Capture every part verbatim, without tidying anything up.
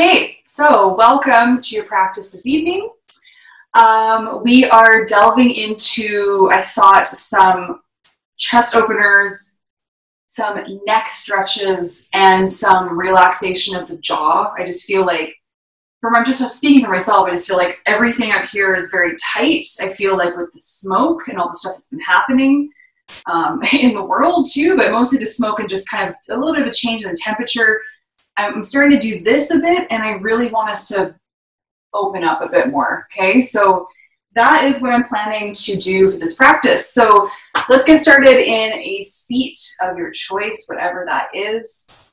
Okay, so welcome to your practice this evening. Um, we are delving into, I thought, some chest openers, some neck stretches, and some relaxation of the jaw. I just feel like, from I'm just speaking for myself, I just feel like everything up here is very tight. I feel like with the smoke and all the stuff that's been happening um, in the world too, but mostly the smoke and just kind of a little bit of a change in the temperature, I'm starting to do this a bit, and I really want us to open up a bit more, okay? So that is what I'm planning to do for this practice. So let's get started in a seat of your choice, whatever that is.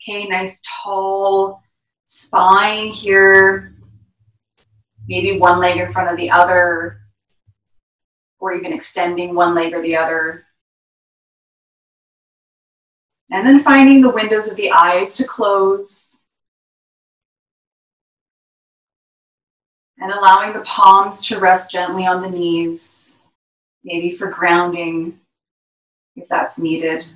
Okay, nice tall spine here. Maybe one leg in front of the other, or even extending one leg or the other. And then finding the windows of the eyes to close. And allowing the palms to rest gently on the knees, maybe for grounding if that's needed.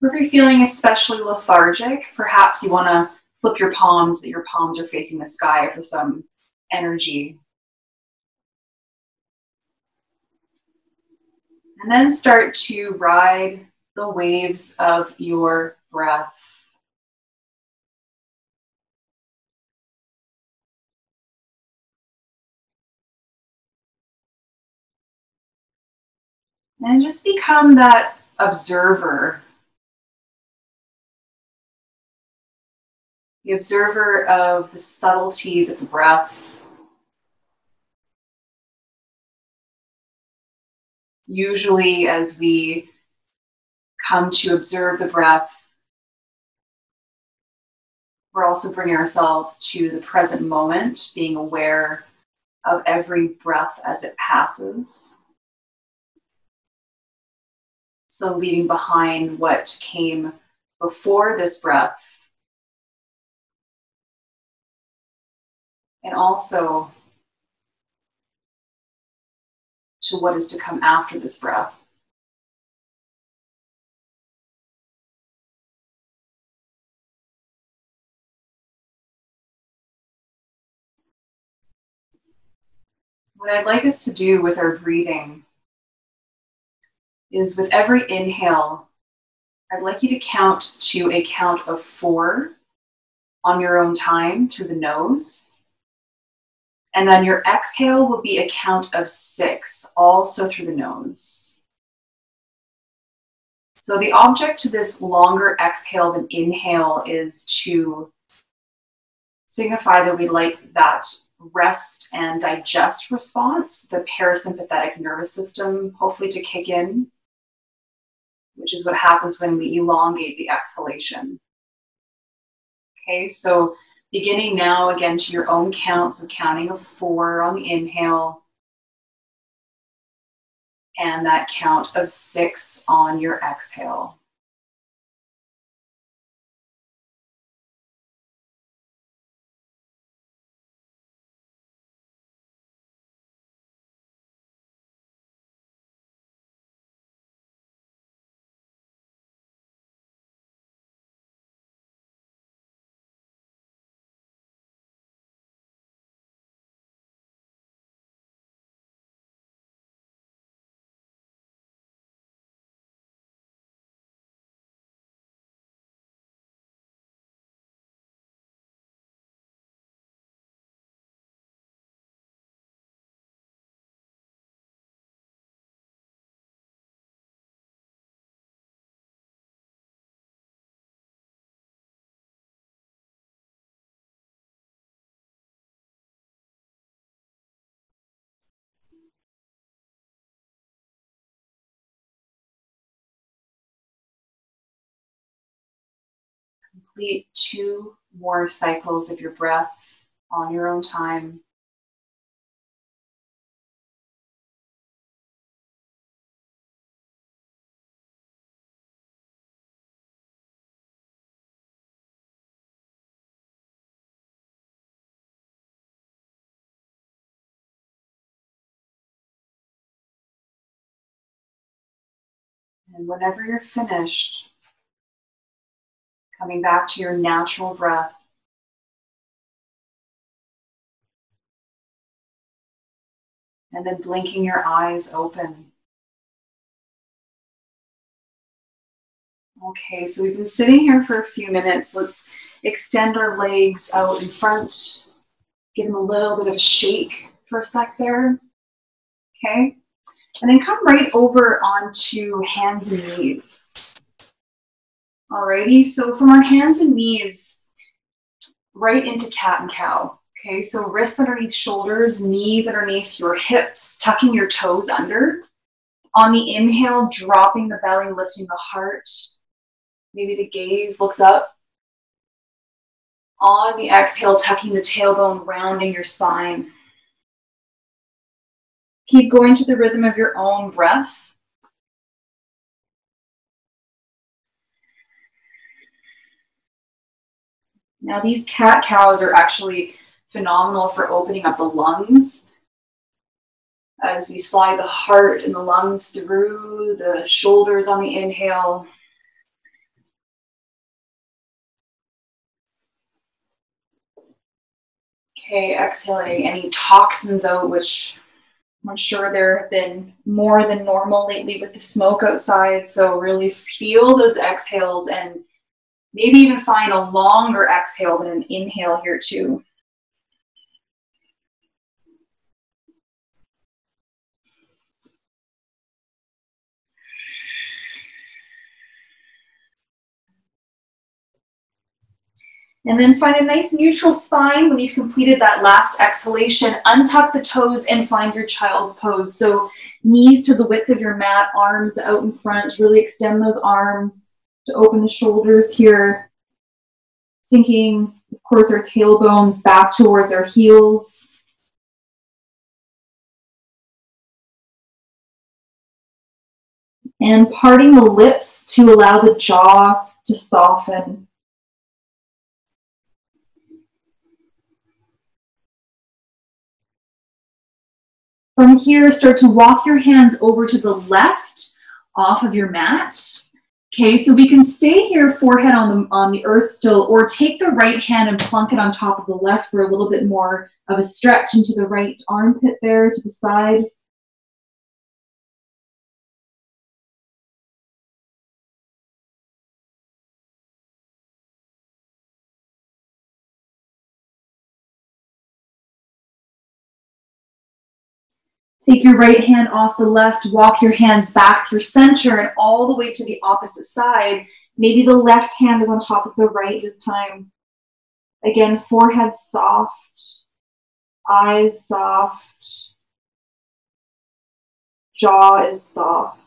If you're feeling especially lethargic, perhaps you want to flip your palms, but your palms are facing the sky for some energy. And then start to ride the waves of your breath. And just become that observer. The observer of the subtleties of the breath. Usually as we come to observe the breath, we're also bringing ourselves to the present moment, being aware of every breath as it passes. So leaving behind what came before this breath. And also to what is to come after this breath. What I'd like us to do with our breathing is with every inhale, I'd like you to count to a count of four on your own time through the nose. And then your exhale will be a count of six, also through the nose. So the object to this longer exhale than inhale is to signify that we like that rest and digest response, the parasympathetic nervous system, hopefully to kick in, which is what happens when we elongate the exhalation. Okay, so beginning now, again, to your own counts of counting of four on the inhale and that count of six on your exhale. Complete two more cycles of your breath on your own time. And whenever you're finished, coming back to your natural breath. And then blinking your eyes open. Okay, so we've been sitting here for a few minutes. Let's extend our legs out in front. Give them a little bit of a shake for a sec there. Okay, and then come right over onto hands and knees. Alrighty, so from our hands and knees, right into cat and cow. Okay, so wrists underneath shoulders, knees underneath your hips, tucking your toes under. On the inhale, dropping the belly, lifting the heart. Maybe the gaze looks up. On the exhale, tucking the tailbone, rounding your spine. Keep going to the rhythm of your own breath. Now these cat cows are actually phenomenal for opening up the lungs. As we slide the heart and the lungs through the shoulders on the inhale. Okay, exhaling any toxins out, which I'm sure there have been more than normal lately with the smoke outside. So really feel those exhales and maybe even find a longer exhale than an inhale here too. And then find a nice neutral spine. When you've completed that last exhalation, untuck the toes and find your child's pose. So knees to the width of your mat, arms out in front. Really extend those arms to open the shoulders here. Sinking, of course, our tailbones back towards our heels. And parting the lips to allow the jaw to soften. From here, start to walk your hands over to the left off of your mat. Okay, so we can stay here, forehead on the, on the earth still, or take the right hand and plunk it on top of the left for a little bit more of a stretch into the right armpit there to the side. Take your right hand off the left, walk your hands back through center and all the way to the opposite side. Maybe the left hand is on top of the right this time. Again, forehead soft, eyes soft, jaw is soft.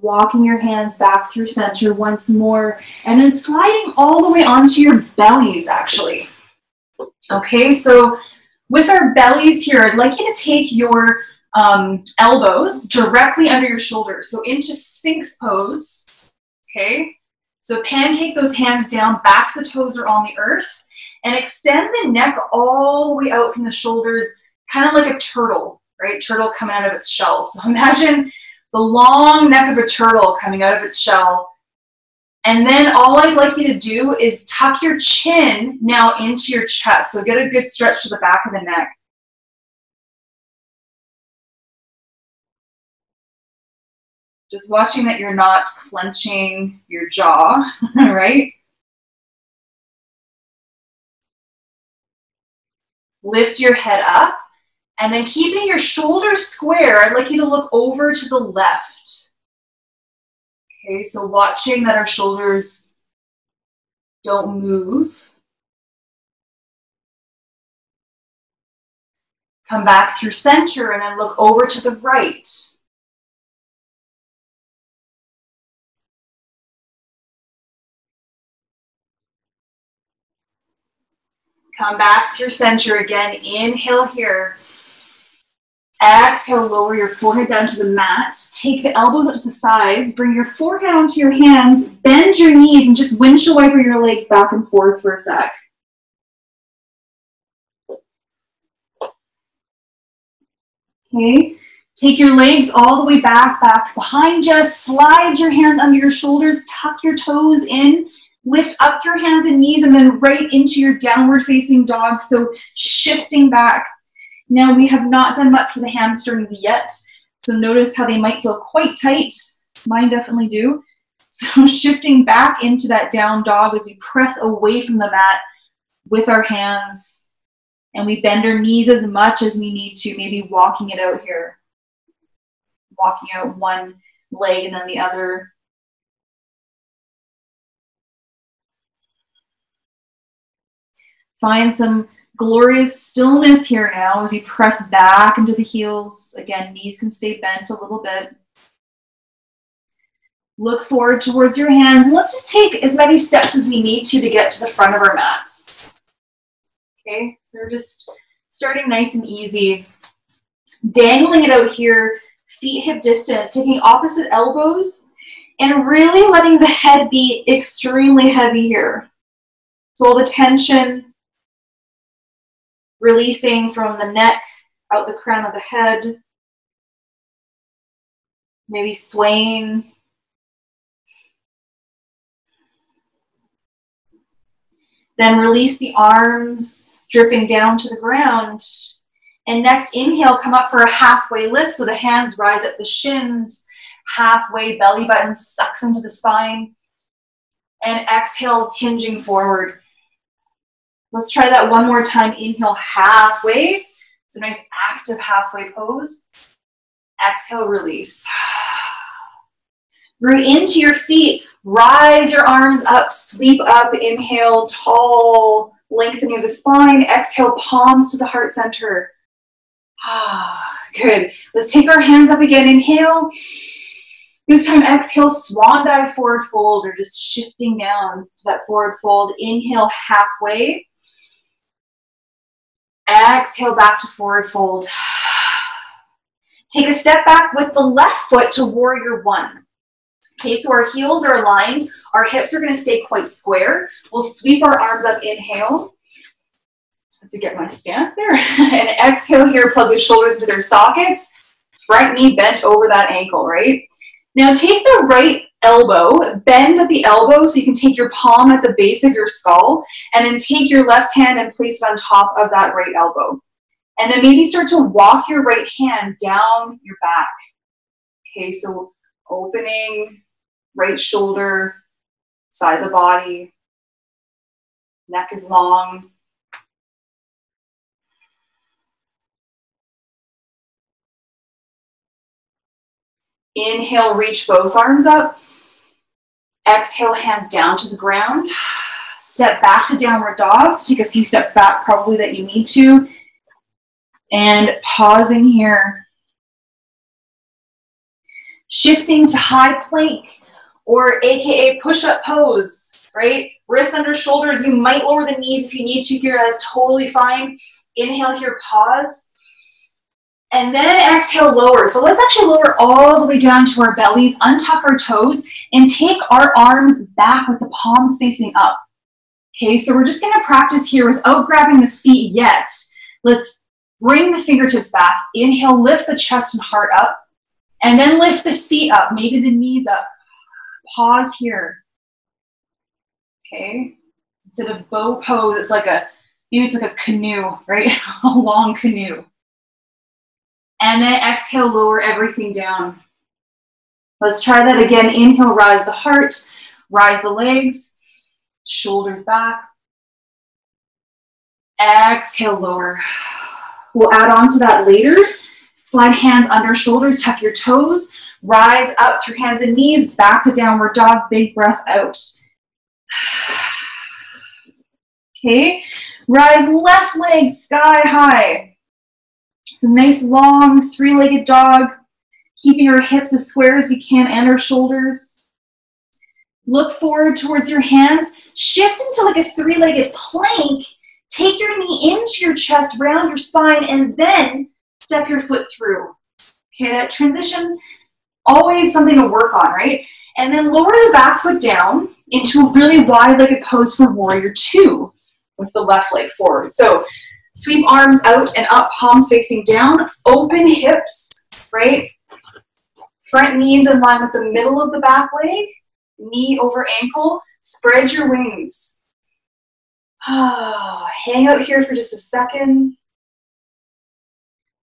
Walking your hands back through center once more, and then sliding all the way onto your bellies, actually. Okay, so with our bellies here, I'd like you to take your um, elbows directly under your shoulders, so into Sphinx pose, okay? So pancake those hands down, back to the toes are on the earth, and extend the neck all the way out from the shoulders, kind of like a turtle, right? Turtle coming out of its shell. So imagine the long neck of a turtle coming out of its shell. And then all I'd like you to do is tuck your chin now into your chest. So get a good stretch to the back of the neck. Just watching that you're not clenching your jaw, right? Lift your head up. And then keeping your shoulders square, I'd like you to look over to the left. Okay, so watching that our shoulders don't move. Come back through center and then look over to the right. Come back through center again, inhale here. Exhale, lower your forehead down to the mat. Take the elbows up to the sides. Bring your forehead onto your hands. Bend your knees and just windshield wiper your legs back and forth for a sec. Okay, take your legs all the way back, back behind you. Slide your hands under your shoulders, tuck your toes in, lift up your hands and knees, and then right into your downward facing dog. So shifting back. Now we have not done much with the hamstrings yet, so notice how they might feel quite tight. Mine definitely do. So shifting back into that down dog as we press away from the mat with our hands, and we bend our knees as much as we need to, maybe walking it out here. Walking out one leg and then the other. Find some glorious stillness here now as we press back into the heels. Again, knees can stay bent a little bit. Look forward towards your hands. And let's just take as many steps as we need to to get to the front of our mats. Okay, so we're just starting nice and easy. Dangling it out here, feet hip distance, taking opposite elbows and really letting the head be extremely heavy here. So all the tension releasing from the neck, out the crown of the head, maybe swaying. Then release the arms, dripping down to the ground. And next inhale, come up for a halfway lift. So the hands rise up the shins, halfway belly button sucks into the spine. And exhale, hinging forward. Let's try that one more time. Inhale, halfway. It's a nice active halfway pose. Exhale, release. Root into your feet. Rise your arms up, sweep up, inhale, tall, lengthening the spine. Exhale, palms to the heart center. Ah, good. Let's take our hands up again. Inhale. This time, exhale, swan dive, forward fold, or just shifting down to that forward fold. Inhale, halfway. Exhale, back to forward fold. Take a step back with the left foot to warrior one. Okay, so our heels are aligned. Our hips are going to stay quite square. We'll sweep our arms up, inhale. Just have to get my stance there. And exhale here, plug the shoulders into their sockets. Front knee bent over that ankle, right? Now take the right elbow, bend at the elbow so you can take your palm at the base of your skull, and then take your left hand and place it on top of that right elbow. And then maybe start to walk your right hand down your back. Okay, so opening right shoulder, side of the body, neck is long. Inhale, reach both arms up. Exhale, hands down to the ground. Step back to downward dogs. Take a few steps back probably that you need to. And pausing here. Shifting to high plank, or A K A push-up pose, right? Wrists under shoulders. You might lower the knees if you need to here. That's totally fine. Inhale here, pause. And then exhale, lower. So let's actually lower all the way down to our bellies, untuck our toes, and take our arms back with the palms facing up. Okay, so we're just gonna practice here without grabbing the feet yet. Let's bring the fingertips back. Inhale, lift the chest and heart up, and then lift the feet up, maybe the knees up. Pause here. Okay, instead of bow pose, it's like a, maybe it's like a canoe, right? A long canoe. And then exhale, lower everything down. Let's try that again. Inhale, rise the heart, rise the legs, shoulders back. Exhale, lower. We'll add on to that later. Slide hands under shoulders, tuck your toes, rise up through hands and knees, back to downward dog, big breath out. Okay, rise left leg sky high. It's a nice long three-legged dog, keeping our hips as square as we can and our shoulders. Look forward towards your hands. Shift into like a three-legged plank. Take your knee into your chest, round your spine, and then step your foot through. Okay, that transition, always something to work on, right? And then lower the back foot down into a really wide-legged pose for warrior two with the left leg forward. So Sweep arms out and up, palms facing down. Open hips, right? Front knees in line with the middle of the back leg. Knee over ankle. Spread your wings. Ah, hang out here for just a second.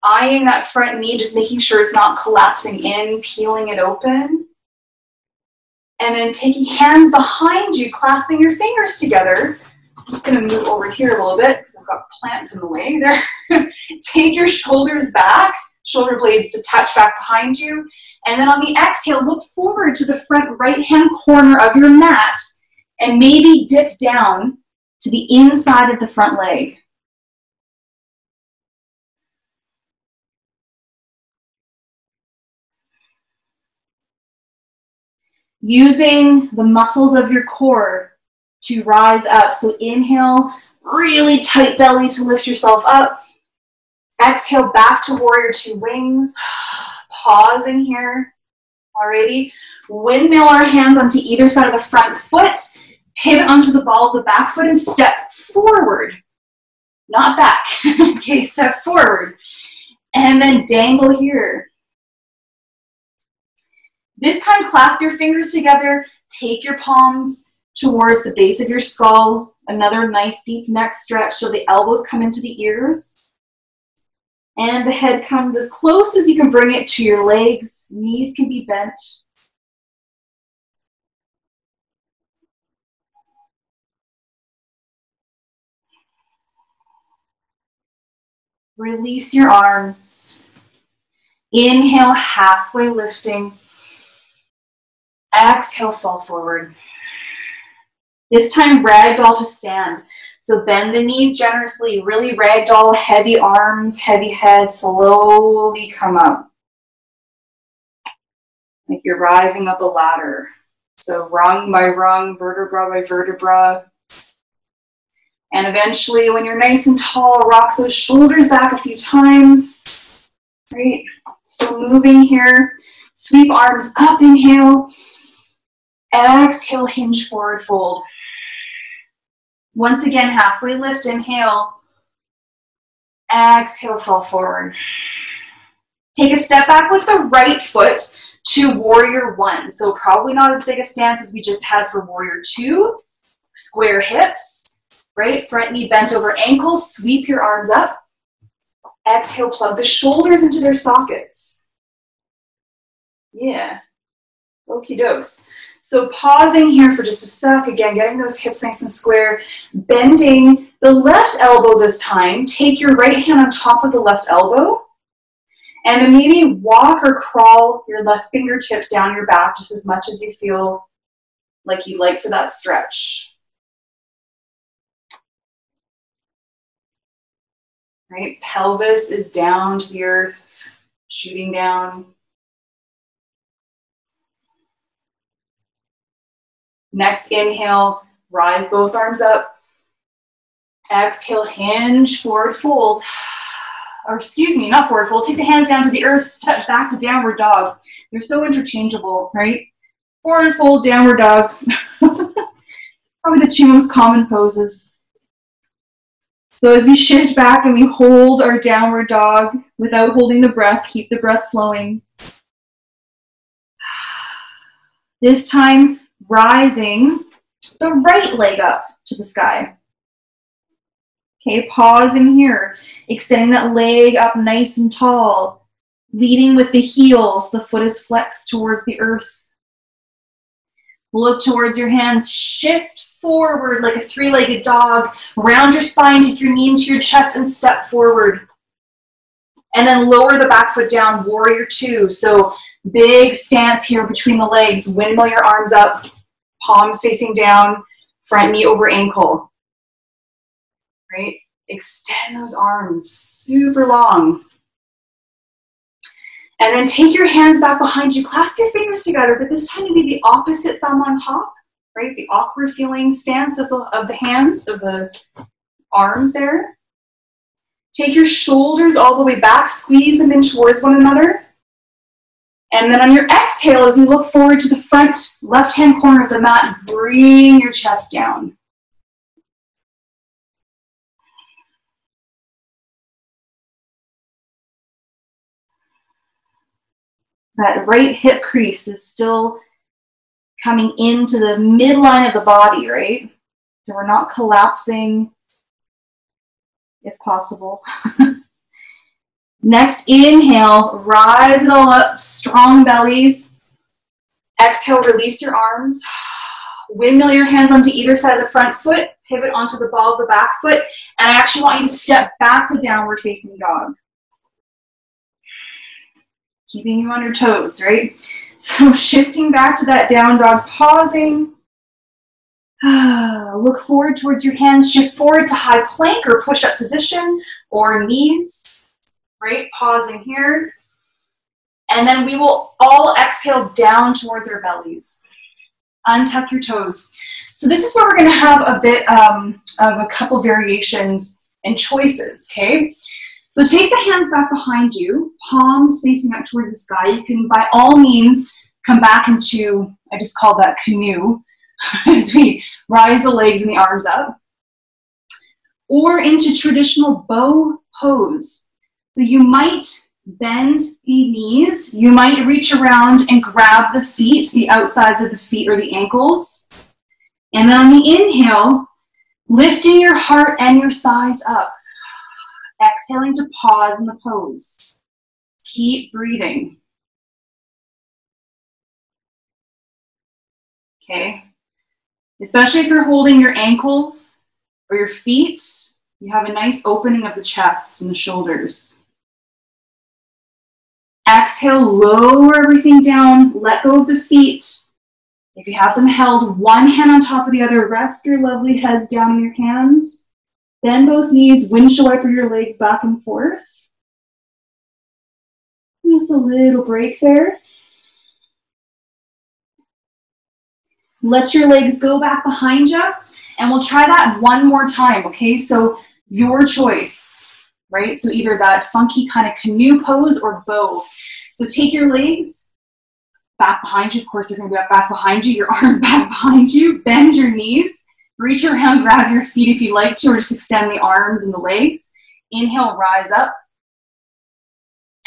Eyeing that front knee, just making sure it's not collapsing in, peeling it open. And then taking hands behind you, clasping your fingers together. I'm just gonna move over here a little bit because I've got plants in the way there. Take your shoulders back, shoulder blades to touch back behind you. And then on the exhale, look forward to the front right-hand corner of your mat and maybe dip down to the inside of the front leg. Using the muscles of your core to rise up. So inhale, really tight belly to lift yourself up. Exhale, back to warrior two wings. Pausing here already. Windmill our hands onto either side of the front foot. Pivot onto the ball of the back foot and step forward. Not back. Okay, step forward. And then dangle here. This time, clasp your fingers together, take your palms towards the base of your skull, another nice deep neck stretch, so the elbows come into the ears, and the head comes as close as you can bring it to your legs, knees can be bent. Release your arms. Inhale, halfway lifting. Exhale, fall forward. This time, ragdoll to stand. So bend the knees generously, really ragdoll, heavy arms, heavy head, slowly come up. Like you're rising up a ladder. So rung by rung, vertebra by vertebra. And eventually, when you're nice and tall, rock those shoulders back a few times. Right? Still moving here. Sweep arms up, inhale. Exhale, hinge forward fold. Once again, halfway lift, inhale. Exhale, fall forward. Take a step back with the right foot to warrior one. So probably not as big a stance as we just had for warrior two. Square hips, right? Front knee bent over ankle, sweep your arms up. Exhale, plug the shoulders into their sockets. Yeah. Okie dokes. So pausing here for just a sec, again, getting those hips nice and square, bending the left elbow this time, take your right hand on top of the left elbow, and then maybe walk or crawl your left fingertips down your back just as much as you feel like you'd like for that stretch. Right, pelvis is down to the earth, shooting down. Next inhale, rise both arms up. Exhale, hinge, forward fold. Or excuse me, not forward fold. Take the hands down to the earth, step back to downward dog. They're so interchangeable, right? Forward fold, downward dog. Probably the two most common poses. So as we shift back and we hold our downward dog without holding the breath, keep the breath flowing. This time, rising the right leg up to the sky. Okay, pausing here, extending that leg up nice and tall, leading with the heels, the foot is flexed towards the earth. Look towards your hands, shift forward like a three-legged dog, round your spine, take your knee into your chest and step forward. And then lower the back foot down, warrior two. So big stance here between the legs, windmill your arms up, palms facing down, front knee over ankle, right? Extend those arms super long. And then take your hands back behind you, clasp your fingers together, but this time you need the opposite thumb on top, right? The awkward feeling stance of the, of the hands, of the arms there. Take your shoulders all the way back, squeeze them in towards one another. And then on your exhale, as you look forward to the front left-hand corner of the mat, bring your chest down. That right hip crease is still coming into the midline of the body, right? So we're not collapsing, if possible. Next, inhale, rise it all up, strong bellies. Exhale, release your arms. Windmill your hands onto either side of the front foot, pivot onto the ball of the back foot, and I actually want you to step back to downward facing dog. Keeping you on your toes, right? So shifting back to that down dog, pausing. Look forward towards your hands, shift forward to high plank or push-up position or knees, right? Pausing here. And then we will all exhale down towards our bellies. Untuck your toes. So this is where we're going to have a bit um, of a couple variations and choices, okay? So take the hands back behind you, palms facing up towards the sky. You can, by all means, come back into, I just call that canoe, as we rise the legs and the arms up, or into traditional bow pose. So you might bend the knees, you might reach around and grab the feet, the outsides of the feet or the ankles, and then on the inhale, lifting your heart and your thighs up, exhaling to pause in the pose. Keep breathing. Okay, especially if you're holding your ankles or your feet, you have a nice opening of the chest and the shoulders. Exhale, lower everything down, let go of the feet. If you have them held, one hand on top of the other, rest your lovely heads down on your hands. Bend both knees, windshield wiper your legs back and forth. Just a little break there. Let your legs go back behind you, and we'll try that one more time, okay? So your choice, right? So either that funky kind of canoe pose or bow. So take your legs back behind you. Of course, they're going to be back behind you, your arms back behind you. Bend your knees. Reach around, grab your feet if you'd like to, or just extend the arms and the legs. Inhale, rise up.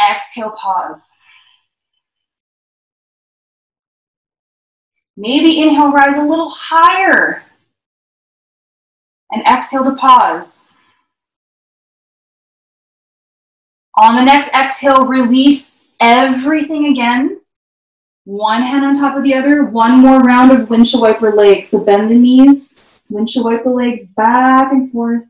Exhale, pause. Maybe inhale, rise a little higher. And exhale to pause. On the next exhale, release everything again. One hand on top of the other. One more round of windshield wiper legs. So bend the knees, windshield wiper legs back and forth.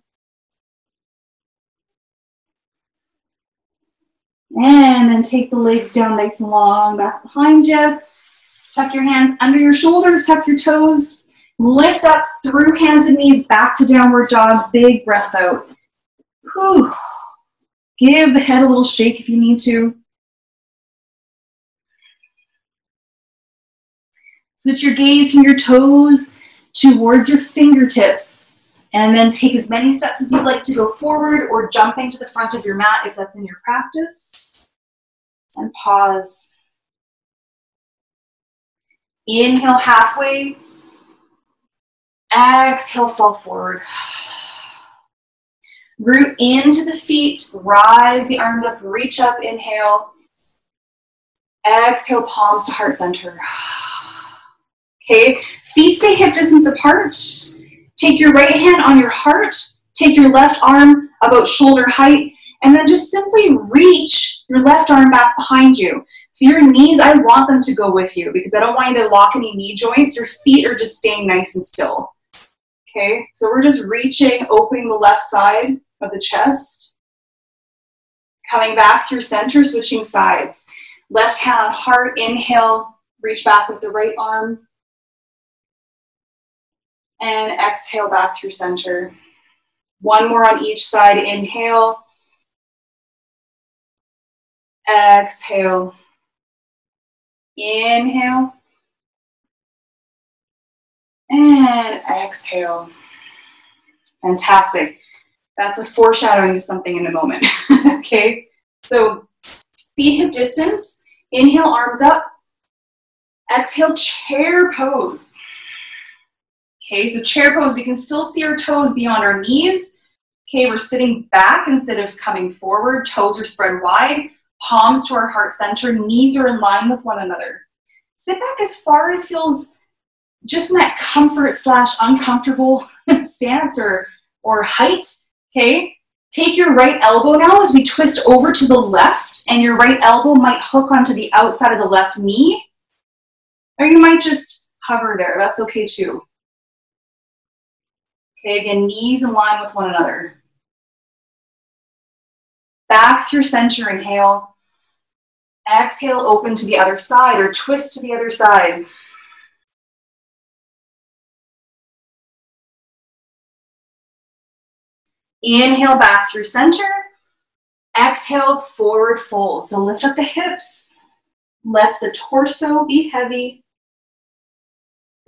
And then take the legs down nice and long back behind you. Tuck your hands under your shoulders, tuck your toes, lift up through hands and knees, back to downward dog, big breath out. Whew. Give the head a little shake if you need to. Switch your gaze from your toes towards your fingertips, and then take as many steps as you'd like to go forward or jumping to the front of your mat if that's in your practice, and pause. Inhale halfway, exhale, fall forward. Root into the feet, rise the arms up, reach up, inhale. Exhale, palms to heart center. Okay, feet stay hip distance apart. Take your right hand on your heart, take your left arm about shoulder height, and then just simply reach your left arm back behind you. So your knees, I want them to go with you because I don't want you to lock any knee joints. Your feet are just staying nice and still. Okay, so we're just reaching, opening the left side of the chest. Coming back through center, switching sides. Left hand on heart, inhale, reach back with the right arm. And exhale back through center. One more on each side, inhale. Exhale. Inhale, and exhale. Fantastic. That's a foreshadowing to something in a moment, okay? So feet hip distance, inhale, arms up, exhale, chair pose. Okay, so chair pose, we can still see our toes beyond our knees. Okay, we're sitting back instead of coming forward, toes are spread wide. palms to our heart center, knees are in line with one another. Sit back as far as feels just in that comfort slash uncomfortable stance or, or height, okay? Take your right elbow now as we twist over to the left, and your right elbow might hook onto the outside of the left knee, or you might just hover there, that's okay too. Okay, again, knees in line with one another. Back through center, inhale. Exhale, open to the other side or twist to the other side. Inhale, back through center. Exhale, forward fold. So lift up the hips. Let the torso be heavy.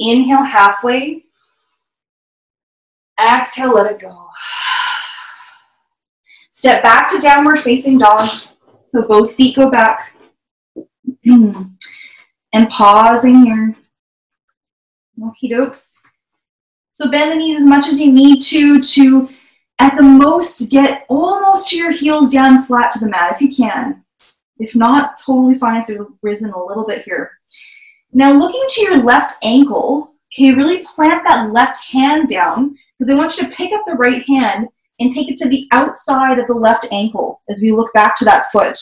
Inhale, halfway. Exhale, let it go. Step back to downward facing dog. So both feet go back. And pausing here. Okie dokes. So bend the knees as much as you need to, to at the most get almost to your heels down flat to the mat if you can. If not, totally fine if they've risen a little bit here. Now looking to your left ankle, okay, really plant that left hand down, because I want you to pick up the right hand and take it to the outside of the left ankle as we look back to that foot.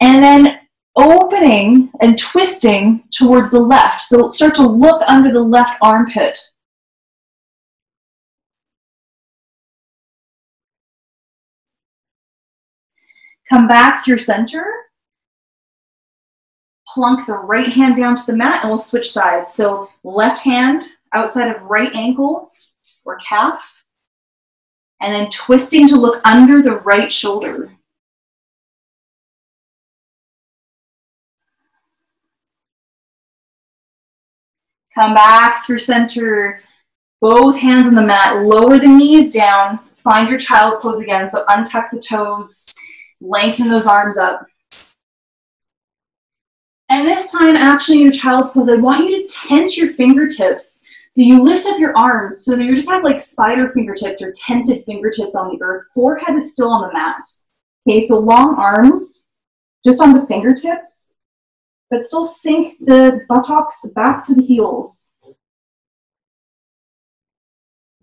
And then opening and twisting towards the left. So start to look under the left armpit. Come back through center. Plunk the right hand down to the mat and we'll switch sides. So left hand outside of right ankle or calf. And then twisting to look under the right shoulder. Come back through center. Both hands on the mat. Lower the knees down. Find your child's pose again. So untuck the toes. Lengthen those arms up. And this time, actually, in your child's pose, I want you to tense your fingertips. So you lift up your arms so that you just have like spider fingertips or tented fingertips on the earth. Forehead is still on the mat. Okay, so long arms, just on the fingertips, but still sink the buttocks back to the heels.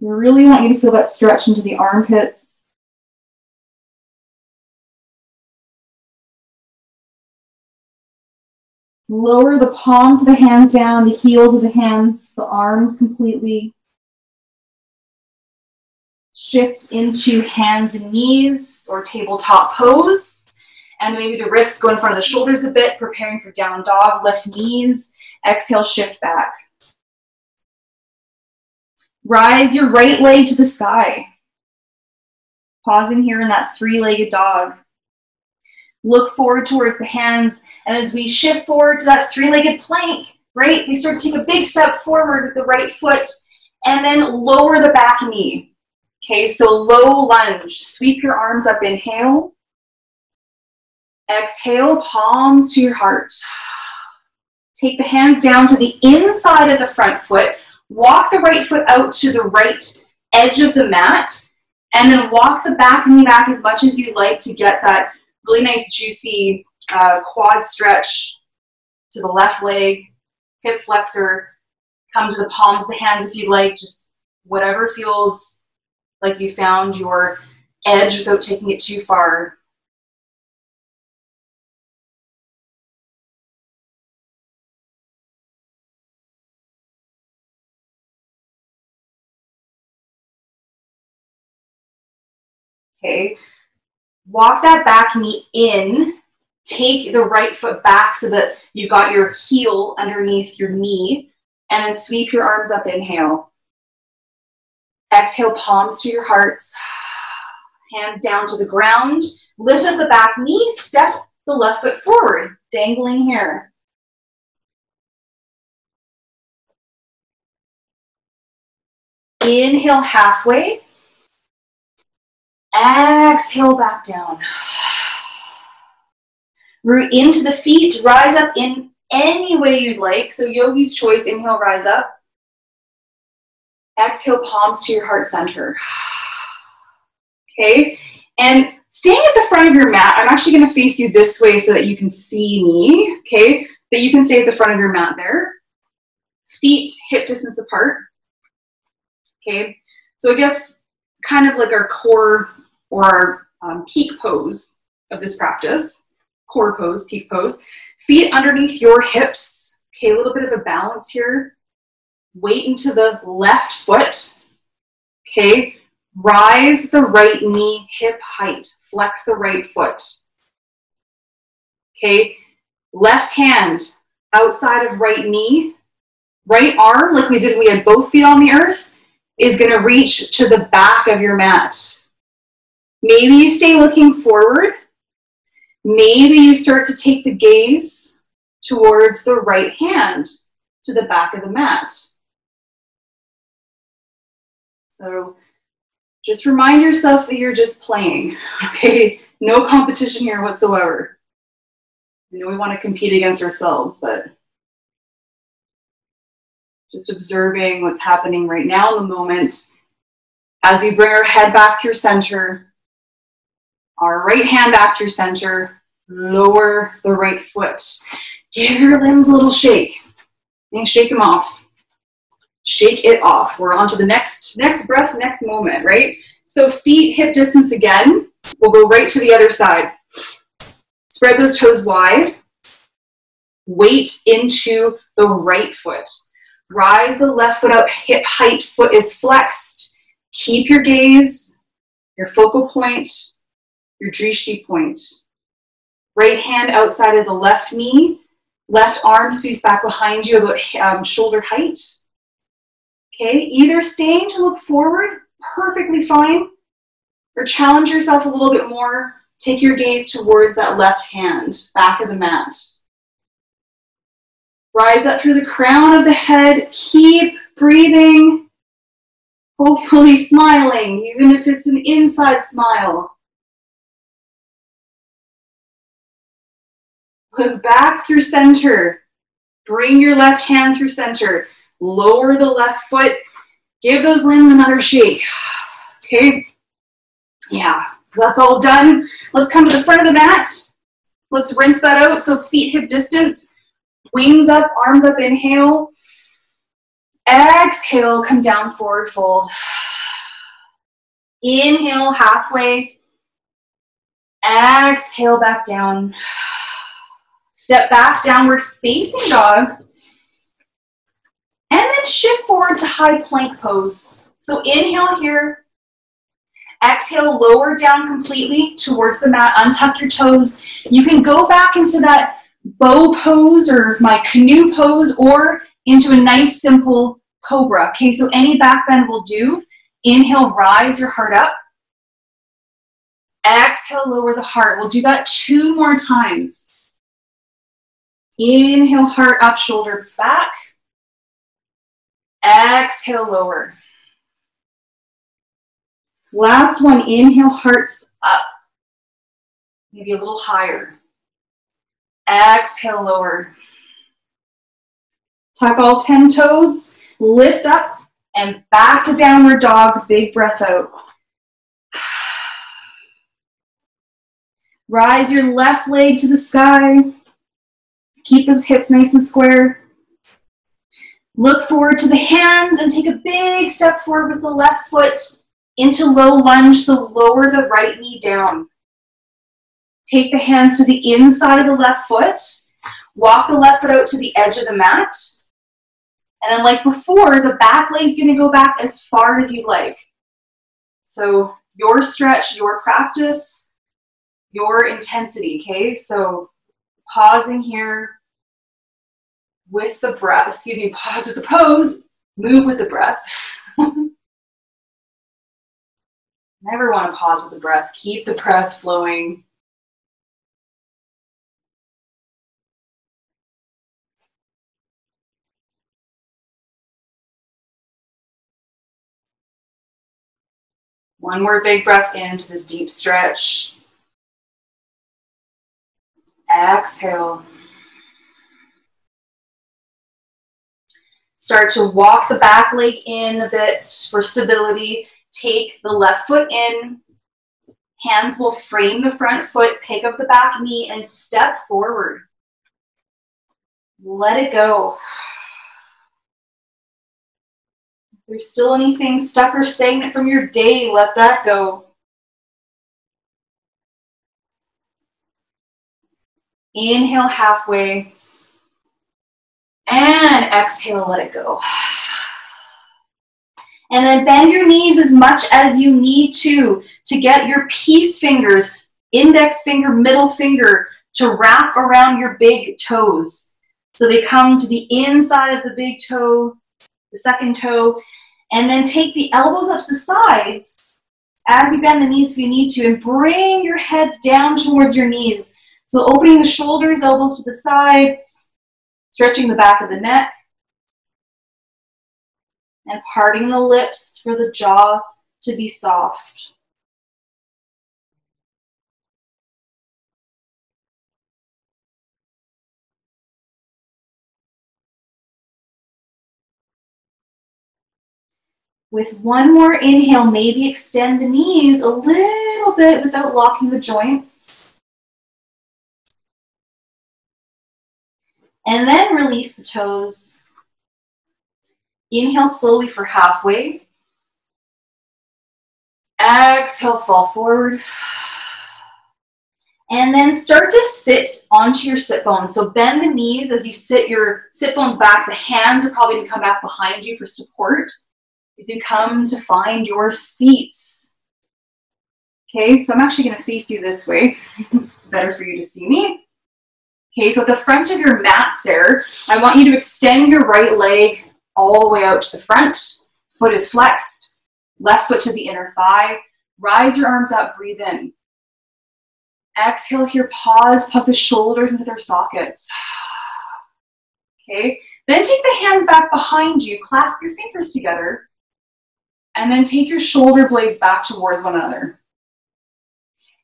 We really want you to feel that stretch into the armpits. Lower the palms of the hands down, the heels of the hands, the arms completely. Shift into hands and knees or tabletop pose. And maybe the wrists go in front of the shoulders a bit, preparing for down dog, lift knees. Exhale, shift back. Rise your right leg to the sky. Pausing here in that three-legged dog. Look forward towards the hands, and as we shift forward to that three-legged plank, right, we start to take a big step forward with the right foot, and then lower the back knee. Okay, so low lunge. Sweep your arms up, inhale. Exhale, palms to your heart. Take the hands down to the inside of the front foot. Walk the right foot out to the right edge of the mat, and then walk the back knee back as much as you like to get that really nice, juicy uh, quad stretch to the left leg, hip flexor. Come to the palms of the hands if you like, just whatever feels like you found your edge without taking it too far. Okay. Walk that back knee in, take the right foot back so that you've got your heel underneath your knee, and then sweep your arms up, inhale. Exhale, palms to your hearts, hands down to the ground, lift up the back knee, step the left foot forward, dangling here. Inhale, halfway. Exhale, back down. Root into the feet, rise up in any way you'd like. So yogi's choice, inhale, rise up. Exhale, palms to your heart center. Okay, and Staying at the front of your mat, I'm actually gonna face you this way so that you can see me, okay? But you can stay at the front of your mat there. Feet hip distance apart, okay? So I guess kind of like our core or our um, peak pose of this practice, core pose, peak pose. Feet underneath your hips, okay, a little bit of a balance here. Weight into the left foot, okay? Rise the right knee hip height, flex the right foot, okay? Left hand outside of right knee, right arm, like we did, we had both feet on the earth, is gonna reach to the back of your mat. Maybe you stay looking forward. Maybe you start to take the gaze towards the right hand to the back of the mat. So just remind yourself that you're just playing, okay? No competition here whatsoever. I know we want to compete against ourselves, but just observing what's happening right now in the moment. As we bring our head back through center, our right hand back through center, lower the right foot. Give your limbs a little shake. And shake them off. Shake it off. We're on to the next, next breath, next moment, right? So feet hip distance again. We'll go right to the other side. Spread those toes wide. Weight into the right foot. Rise the left foot up, hip height, foot is flexed. Keep your gaze, your focal point, your drishti point. Right hand outside of the left knee. Left arm sweeps back behind you about um, shoulder height. Okay, either staying to look forward, perfectly fine, or challenge yourself a little bit more. Take your gaze towards that left hand, back of the mat. Rise up through the crown of the head. Keep breathing, hopefully smiling, even if it's an inside smile. Look back through center. Bring your left hand through center. Lower the left foot. Give those limbs another shake. Okay? Yeah, so that's all done. Let's come to the front of the mat. Let's rinse that out. So feet hip distance. Wings up, arms up, inhale. Exhale, come down, forward fold. Inhale, halfway. Exhale, back down. Step back, downward facing dog, and then shift forward to high plank pose. So inhale here, exhale, lower down completely towards the mat, untuck your toes. You can go back into that bow pose or my canoe pose or into a nice simple cobra. Okay, so any back bend will do. Inhale, rise your heart up. Exhale, lower the heart. We'll do that two more times. Inhale, heart up, shoulder back. Exhale, lower. Last one, inhale, hearts up. Maybe a little higher. Exhale, lower. Tuck all ten toes, lift up, and back to downward dog, big breath out. Rise your left leg to the sky. Keep those hips nice and square. Look forward to the hands and take a big step forward with the left foot into low lunge, so lower the right knee down. Take the hands to the inside of the left foot. Walk the left foot out to the edge of the mat. And then like before, the back leg's gonna go back as far as you'd like. So your stretch, your practice, your intensity, okay? So pausing here with the breath, excuse me, pause with the pose, move with the breath. Never want to pause with the breath. Keep the breath flowing. One more big breath into this deep stretch. Exhale. Start to walk the back leg in a bit for stability. Take the left foot in, Hands will frame the front foot, pick up the back knee, and step forward. Let it go. If there's still anything stuck or stagnant from your day, let that go. Inhale halfway. And exhale, let it go. And then bend your knees as much as you need to to get your peace fingers, index finger, middle finger, to wrap around your big toes. So they come to the inside of the big toe, the second toe, and then take the elbows up to the sides as you bend the knees if you need to, and bring your heads down towards your knees. So opening the shoulders, elbows to the sides, stretching the back of the neck, and parting the lips for the jaw to be soft. With one more inhale, maybe extend the knees a little bit without locking the joints. And then release the toes. Inhale slowly for halfway. Exhale, fall forward. And then start to sit onto your sit bones. So bend the knees as you sit your sit bones back. The hands are probably going to come back behind you for support as you come to find your seats. Okay, so I'm actually going to face you this way. It's better for you to see me. Okay, so at the front of your mats there, I want you to extend your right leg all the way out to the front. Foot is flexed. Left foot to the inner thigh. Rise your arms up, breathe in. Exhale here, pause, puff the shoulders into their sockets. Okay, then take the hands back behind you, clasp your fingers together, and then take your shoulder blades back towards one another.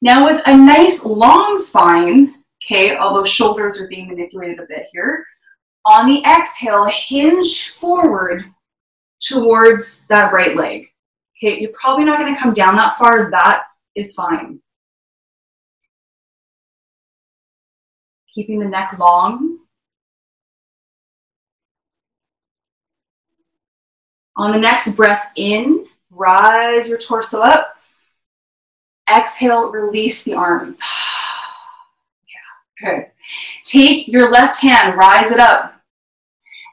Now with a nice long spine, okay, although shoulders are being manipulated a bit here, on the exhale, hinge forward towards that right leg. Okay, you're probably not going to come down that far. That is fine. Keeping the neck long. On the next breath in, rise your torso up. Exhale, release the arms. Yeah, good. Take your left hand, rise it up,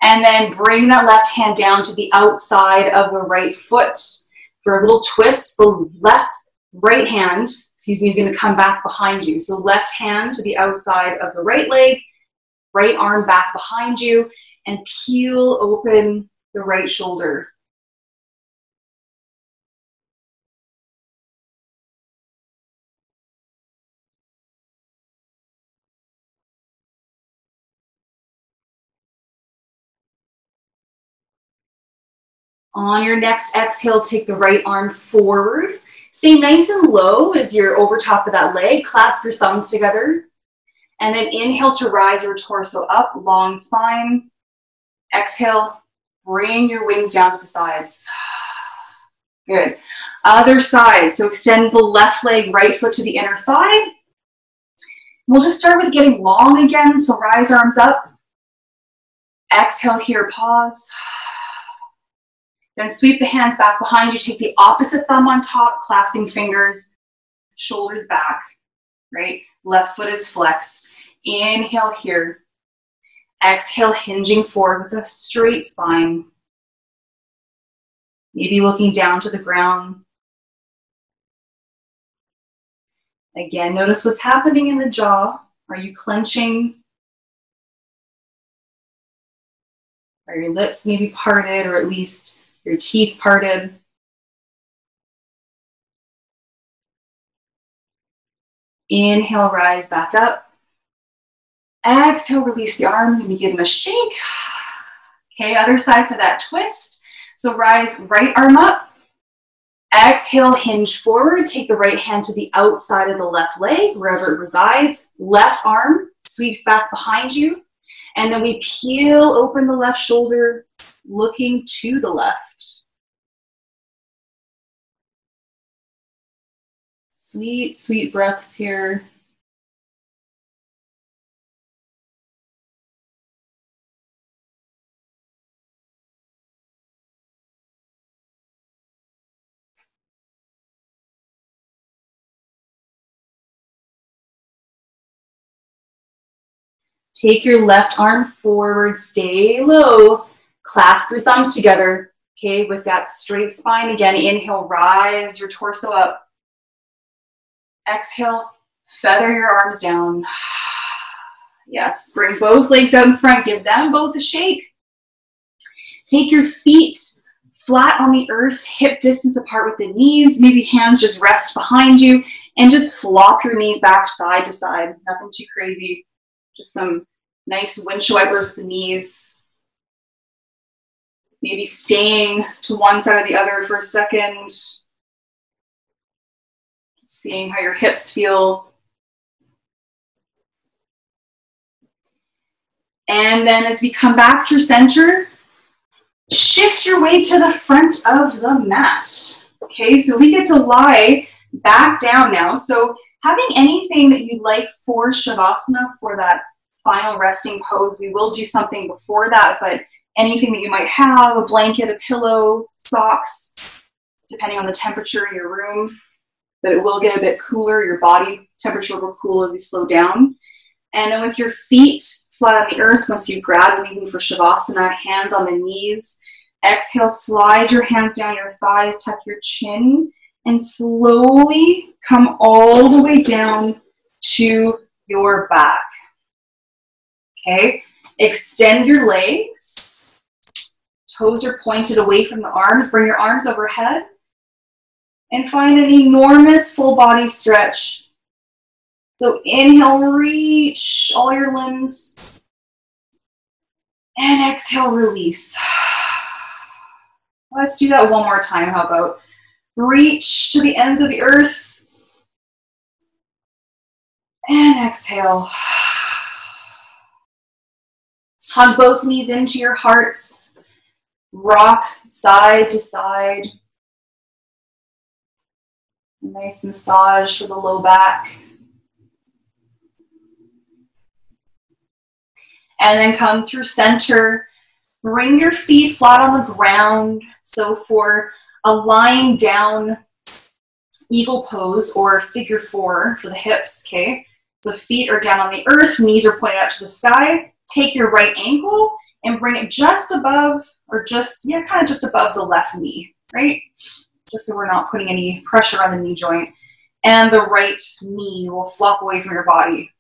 and then bring that left hand down to the outside of the right foot. For a little twist, the left, right hand, excuse me, is going to come back behind you. So left hand to the outside of the right leg, right arm back behind you, and peel open the right shoulder. On your next exhale, take the right arm forward. Stay nice and low as you're over top of that leg. Clasp your thumbs together. And then inhale to rise your torso up, long spine. Exhale, bring your wings down to the sides. Good. Other side. So extend the left leg, right foot to the inner thigh. We'll just start with getting long again. So rise arms up. Exhale here, pause. Then sweep the hands back behind you. Take the opposite thumb on top, clasping fingers, shoulders back, right? Left foot is flexed. Inhale here. Exhale, hinging forward with a straight spine. Maybe looking down to the ground. Again, notice what's happening in the jaw. Are you clenching? Are your lips maybe parted, or at least your teeth parted? Inhale, rise back up. Exhale, release the arms, and we give them a shake. Okay, other side for that twist. So rise right arm up. Exhale, hinge forward. Take the right hand to the outside of the left leg, wherever it resides. Left arm sweeps back behind you. And then we peel open the left shoulder, looking to the left. sweet, sweet breaths here. Take your left arm forward, stay low, clasp your thumbs together, okay, with that straight spine. Again, inhale, rise your torso up. Exhale, feather your arms down. Yes, bring both legs out in front, give them both a shake. Take your feet flat on the earth, hip distance apart with the knees, maybe hands just rest behind you, and just flop your knees back side to side, nothing too crazy. Just some nice windshield wipers with the knees. Maybe staying to one side or the other for a second. Seeing how your hips feel. And then as we come back through center, shift your weight to the front of the mat. Okay, so we get to lie back down now. So having anything that you'd like for Shavasana, for that final resting pose, we will do something before that, but anything that you might have, a blanket, a pillow, socks, depending on the temperature in your room, but it will get a bit cooler, your body temperature will cool as we slow down. And then with your feet flat on the earth, once you grab anything for Shavasana, hands on the knees, exhale, slide your hands down your thighs, tuck your chin, and slowly come all the way down to your back. Okay, extend your legs. Toes are pointed away from the arms. Bring your arms overhead. And find an enormous full body stretch. So inhale, reach all your limbs. And exhale, release. Let's do that one more time, how about? Reach to the ends of the earth. And exhale. Hug both knees into your hearts. Rock side to side. A nice massage for the low back. And then come through center. Bring your feet flat on the ground. So for a lying down eagle pose or figure four for the hips, okay? So feet are down on the earth, knees are pointed out to the sky. Take your right ankle and bring it just above, or just, yeah, kind of just above the left knee, right? Just so we're not putting any pressure on the knee joint. And the right knee will flop away from your body,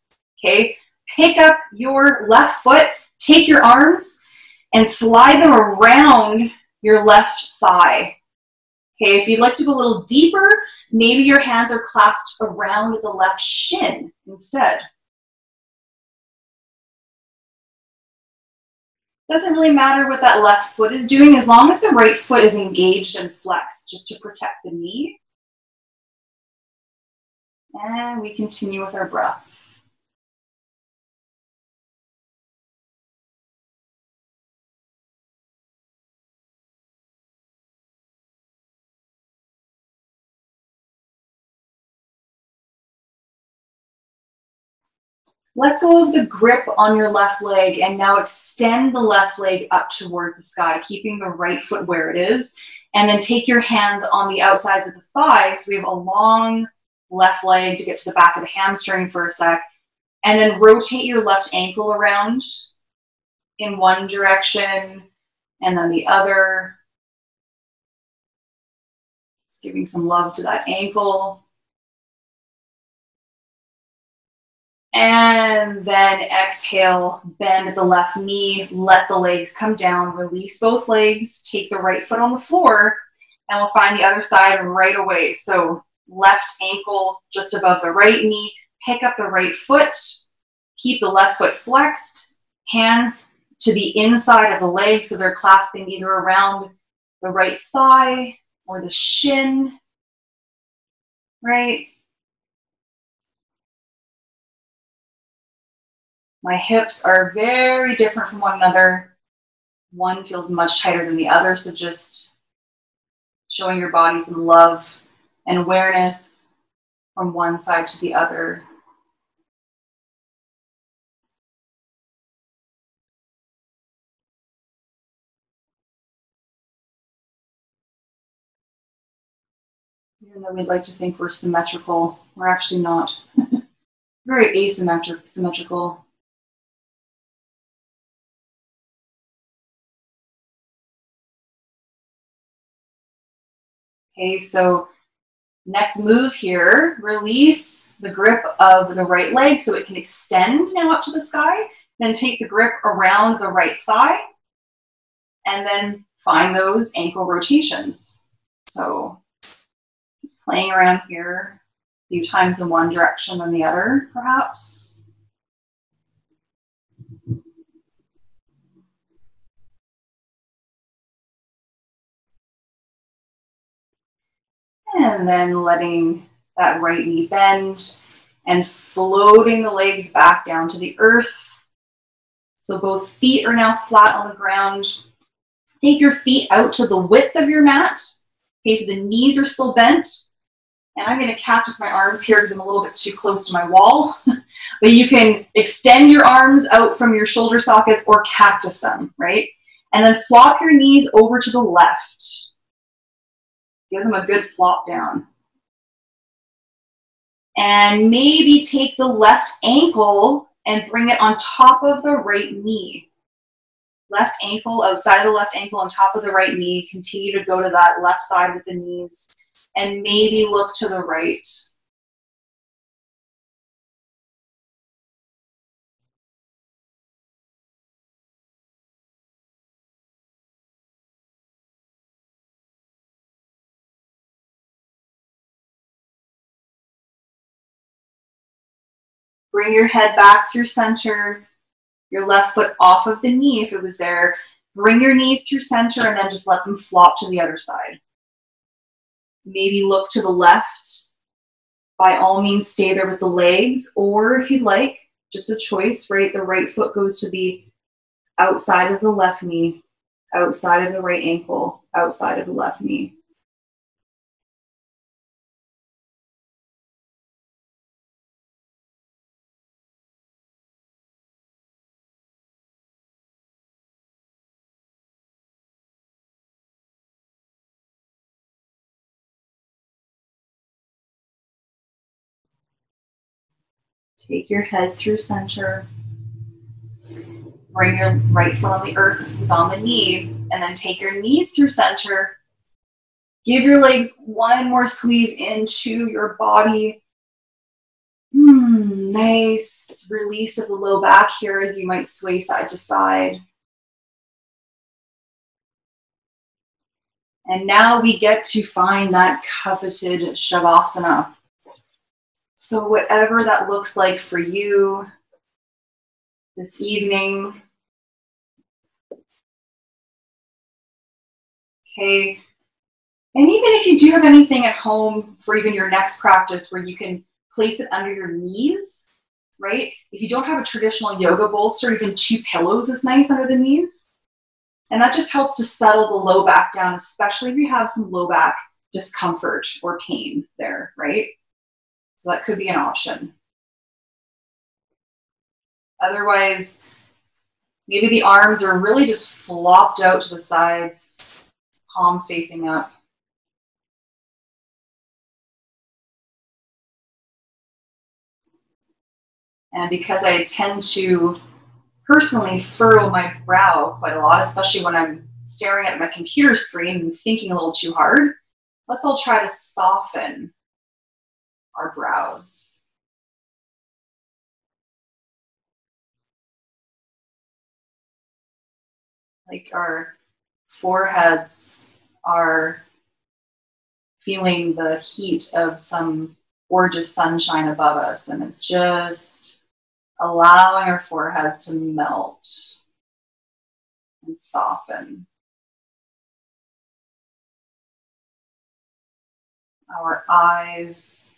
okay? Pick up your left foot, take your arms, and slide them around your left thigh. Okay, if you'd like to go a little deeper, maybe your hands are clasped around the left shin instead. Doesn't really matter what that left foot is doing, as long as the right foot is engaged and flexed, just to protect the knee. And we continue with our breath. Let go of the grip on your left leg and now extend the left leg up towards the sky, keeping the right foot where it is. And then take your hands on the outsides of the thighs. We have a long left leg to get to the back of the hamstring for a sec. And then rotate your left ankle around in one direction and then the other. Just giving some love to that ankle. And then exhale, bend the left knee, let the legs come down, release both legs, take the right foot on the floor, and we'll find the other side right away. So left ankle just above the right knee, pick up the right foot, keep the left foot flexed, hands to the inside of the leg, so they're clasping either around the right thigh or the shin, right? My hips are very different from one another. One feels much tighter than the other, so just showing your body some love and awareness from one side to the other. Even though we'd like to think we're symmetrical, we're actually not. Very asymmetric, symmetrical. Okay, so next move here, release the grip of the right leg so it can extend now up to the sky. Then take the grip around the right thigh and then find those ankle rotations. So just playing around here a few times in one direction and the other, perhaps. And then letting that right knee bend and floating the legs back down to the earth. So both feet are now flat on the ground. Take your feet out to the width of your mat. Okay, so the knees are still bent. And I'm going to cactus my arms here because I'm a little bit too close to my wall. But you can extend your arms out from your shoulder sockets or cactus them, right? And then flop your knees over to the left. Give them a good flop down. And maybe take the left ankle and bring it on top of the right knee. Left ankle, outside of the left ankle, on top of the right knee. Continue to go to that left side with the knees. And maybe look to the right. Bring your head back through center, your left foot off of the knee if it was there. Bring your knees through center and then just let them flop to the other side. Maybe look to the left. By all means, stay there with the legs, or if you'd like, just a choice, right? The right foot goes to the outside of the left knee, outside of the right ankle, outside of the left knee. Take your head through center, bring your right foot on the earth if it's on the knee, and then take your knees through center. Give your legs one more squeeze into your body. Mm, nice release of the low back here as you might sway side to side. And now we get to find that coveted Shavasana. So whatever that looks like for you this evening. Okay. And even if you do have anything at home for even your next practice where you can place it under your knees, right? If you don't have a traditional yoga bolster, even two pillows is nice under the knees. And that just helps to settle the low back down, especially if you have some low back discomfort or pain there, right? So that could be an option. Otherwise, maybe the arms are really just flopped out to the sides, palms facing up. And because I tend to personally furrow my brow quite a lot, especially when I'm staring at my computer screen and thinking a little too hard, let's all try to soften our brows. Like our foreheads are feeling the heat of some gorgeous sunshine above us, and it's just allowing our foreheads to melt and soften. Our eyes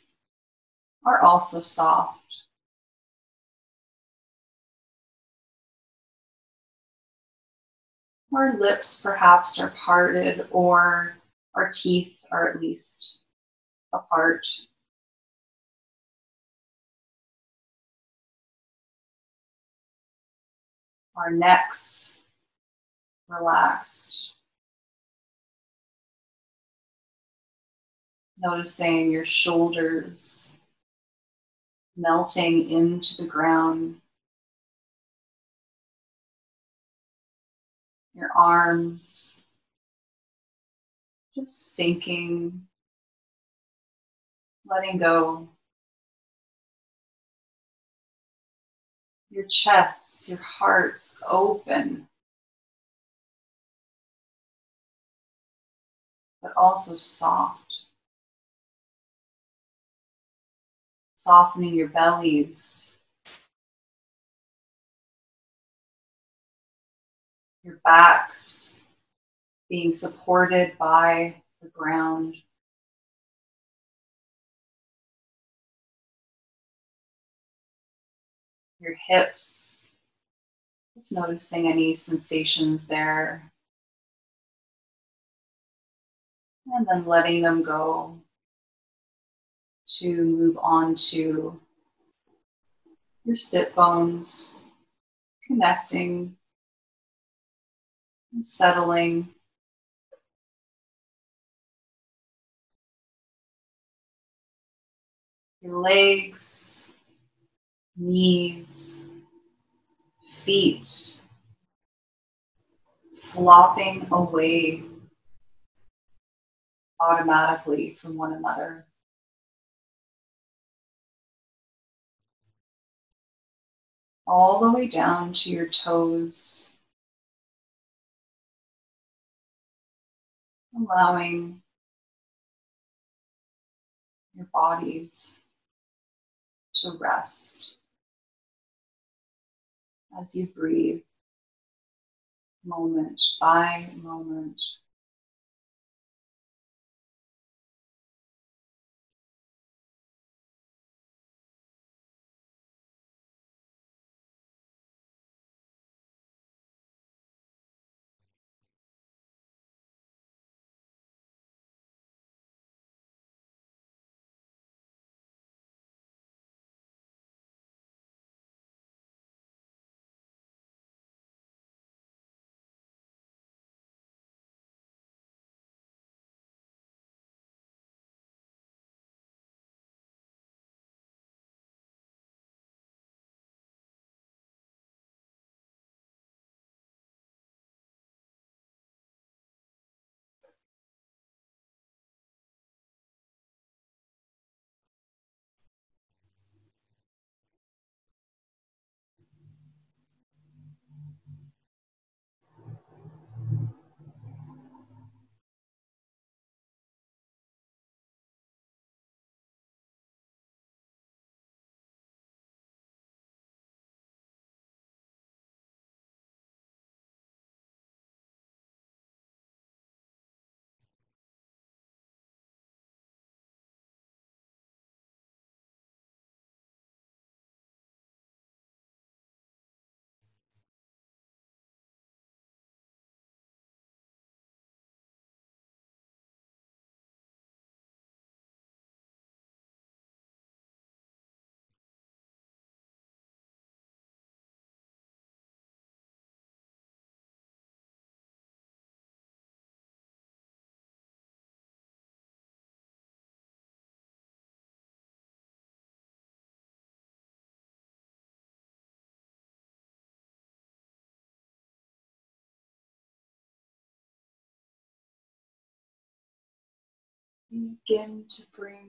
are also soft. Our lips perhaps are parted, or our teeth are at least apart. our necks relaxed. Noticing your shoulders melting into the ground. Your arms just sinking, letting go. Your chests, your hearts open, but also soft. Softening your bellies, your backs being supported by the ground. Your hips, just noticing any sensations there. And then letting them go to move on to your sit bones, connecting and settling. Your legs, knees, feet, flopping away automatically from one another. All the way down to your toes, allowing your bodies to rest. As you breathe, moment by moment. Begin to bring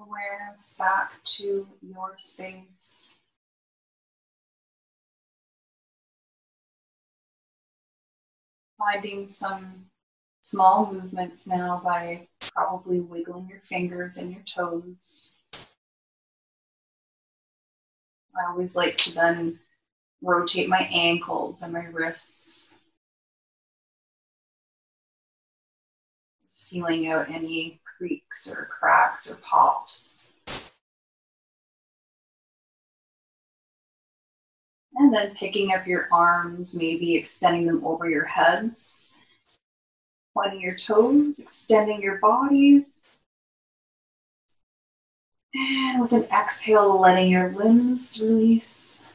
awareness back to your space. Finding some small movements now by probably wiggling your fingers and your toes. I always like to then rotate my ankles and my wrists, feeling out any creaks or cracks or pops. And then picking up your arms, maybe extending them over your heads, pointing your toes, extending your bodies. And with an exhale, letting your limbs release.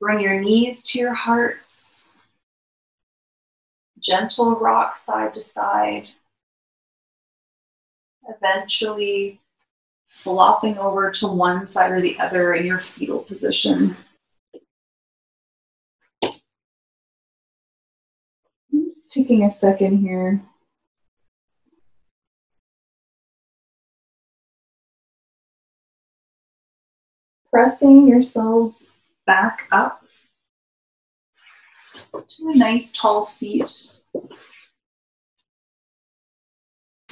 Bring your knees to your hearts. Gentle rock side to side. Eventually flopping over to one side or the other in your fetal position. I'm just taking a second here. Pressing yourselves back up to a nice tall seat.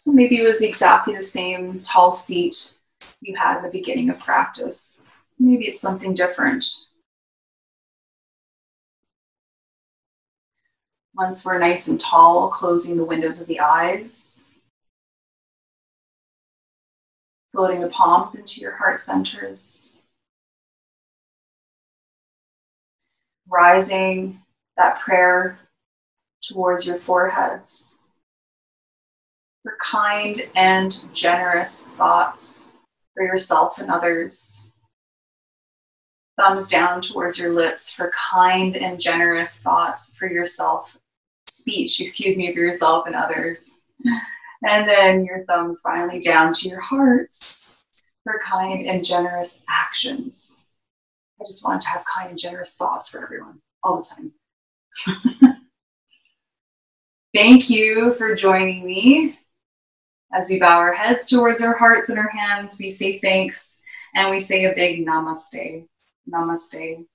So maybe it was exactly the same tall seat you had in the beginning of practice. Maybe it's something different. Once we're nice and tall, closing the windows of the eyes, floating the palms into your heart centers, rising that prayer towards your foreheads for kind and generous thoughts for yourself and others. Thumbs down towards your lips for kind and generous thoughts for yourself, speech, excuse me, for yourself and others. And then your thumbs finally down to your hearts for kind and generous actions. I just want to have kind and generous thoughts for everyone all the time. Thank you for joining me. As we bow our heads towards our hearts and our hands, we say thanks and we say a big namaste. Namaste.